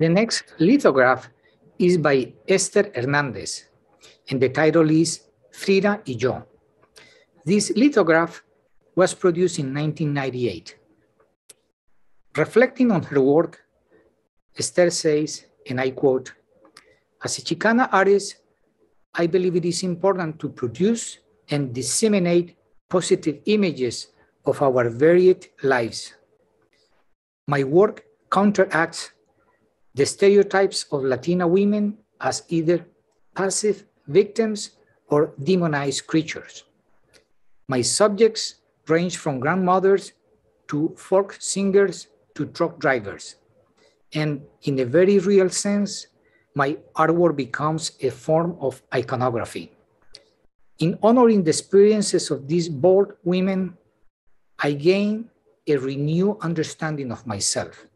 The next lithograph is by Ester Hernández, and the title is Frida y Yo. This lithograph was produced in 1998. Reflecting on her work, Ester says, and I quote, "As a Chicana artist, I believe it is important to produce and disseminate positive images of our varied lives. My work counteracts the stereotypes of Latina women as either passive victims or demonized creatures. My subjects range from grandmothers to folk singers to truck drivers. And in a very real sense, my artwork becomes a form of iconography. In honoring the experiences of these bold women, I gain a renewed understanding of myself.